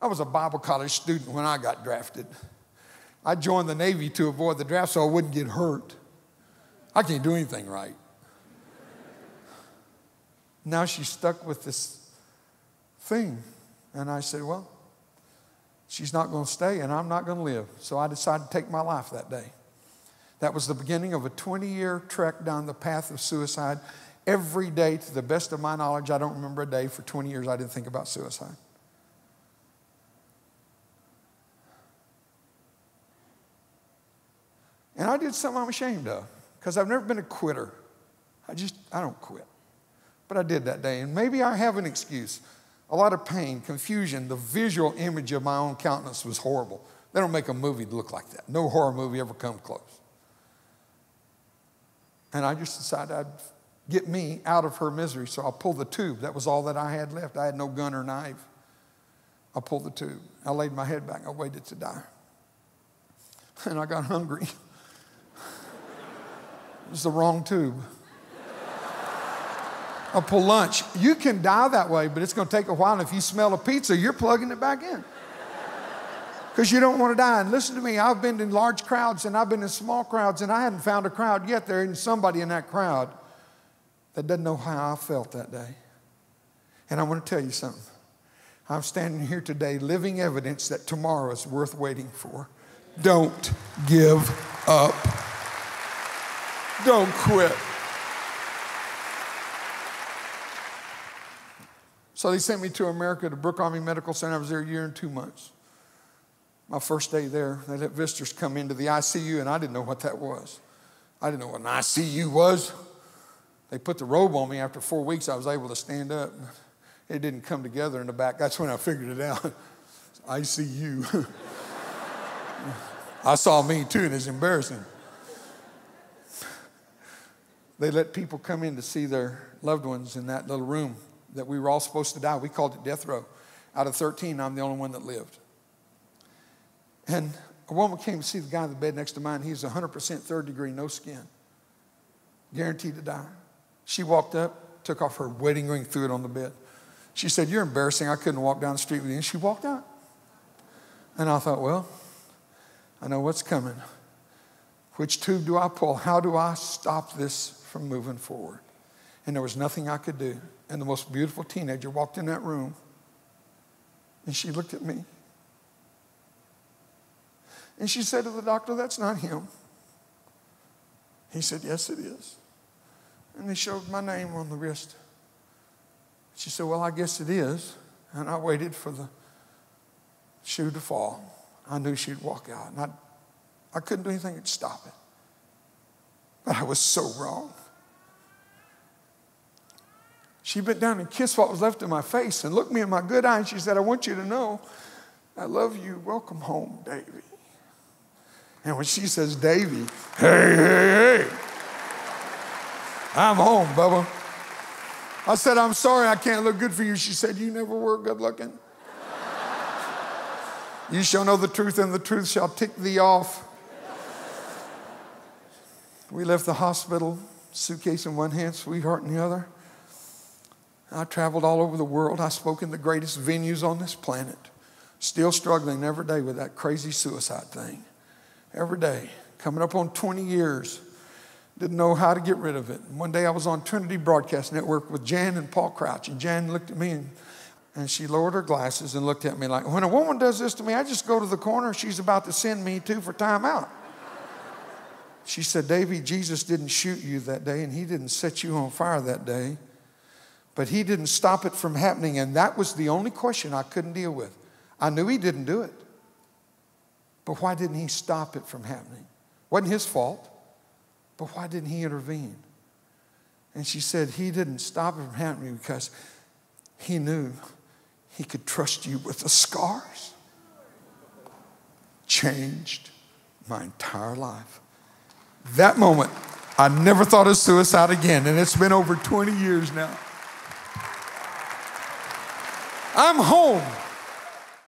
I was a Bible college student when I got drafted. I joined the Navy to avoid the draft so I wouldn't get hurt. I can't do anything right. Now she's stuck with this thing. And I said, well, she's not going to stay and I'm not going to live. So I decided to take my life that day. That was the beginning of a 20-year trek down the path of suicide. Every day, to the best of my knowledge, I don't remember a day for 20 years I didn't think about suicide. And I did something I'm ashamed of, because I've never been a quitter. I don't quit. But I did that day, and maybe I have an excuse. A lot of pain, confusion, the visual image of my own countenance was horrible. They don't make a movie look like that. No horror movie ever comes close. And I just decided I'd get me out of her misery, so I pulled the tube. That was all that I had left. I had no gun or knife. I pulled the tube. I laid my head back. I waited to die. And I got hungry. It was the wrong tube. I pulled lunch. You can die that way, but it's going to take a while. And if you smell a pizza, you're plugging it back in, because you don't want to die. And listen to me, I've been in large crowds and I've been in small crowds, and I hadn't found a crowd yet. There isn't somebody in that crowd that doesn't know how I felt that day. And I want to tell you something. I'm standing here today, living evidence that tomorrow is worth waiting for. Don't give up. Don't quit. So they sent me to America, to Brooke Army Medical Center. I was there a year and 2 months. My first day there, they let visitors come into the ICU, and I didn't know what that was. I didn't know what an ICU was. They put the robe on me. After 4 weeks, I was able to stand up. It didn't come together in the back. That's when I figured it out. ICU. I saw me too, and it's embarrassing. They let people come in to see their loved ones in that little room that we were all supposed to die. We called it death row. Out of 13, I'm the only one that lived. And a woman came to see the guy in the bed next to mine. He was 100% third degree, no skin. Guaranteed to die. She walked up, took off her wedding ring, threw it on the bed. She said, "You're embarrassing. I couldn't walk down the street with you." And she walked out. And I thought, well, I know what's coming. Which tube do I pull? How do I stop this from moving forward? And there was nothing I could do. And the most beautiful teenager walked in that room. And she looked at me. And she said to the doctor, "That's not him." He said, "Yes, it is." And they showed my name on the wrist. She said, "Well, I guess it is." And I waited for the shoe to fall. I knew she'd walk out. And I couldn't do anything to stop it. But I was so wrong. She bent down and kissed what was left of my face and looked me in my good eye. And she said, "I want you to know I love you. Welcome home, Davy." And when she says, "Davy," hey, hey, hey, I'm home, Bubba. I said, "I'm sorry I can't look good for you." She said, "You never were good looking. You shall know the truth, and the truth shall tick thee off." We left the hospital, suitcase in one hand, sweetheart in the other. I traveled all over the world. I spoke in the greatest venues on this planet. Still struggling every day with that crazy suicide thing. Every day, coming up on 20 years, didn't know how to get rid of it. One day I was on Trinity Broadcast Network with Jan and Paul Crouch, and Jan looked at me, and she lowered her glasses and looked at me like, "When a woman does this to me, I just go to the corner. She's about to send me to for time out." She said, "Davy, Jesus didn't shoot you that day, and he didn't set you on fire that day, but he didn't stop it from happening." And that was the only question I couldn't deal with. I knew he didn't do it. But why didn't he stop it from happening? Wasn't his fault, but why didn't he intervene? And she said, "He didn't stop it from happening because he knew he could trust you with the scars." Changed my entire life. That moment, I never thought of suicide again, and it's been over 20 years now. I'm home.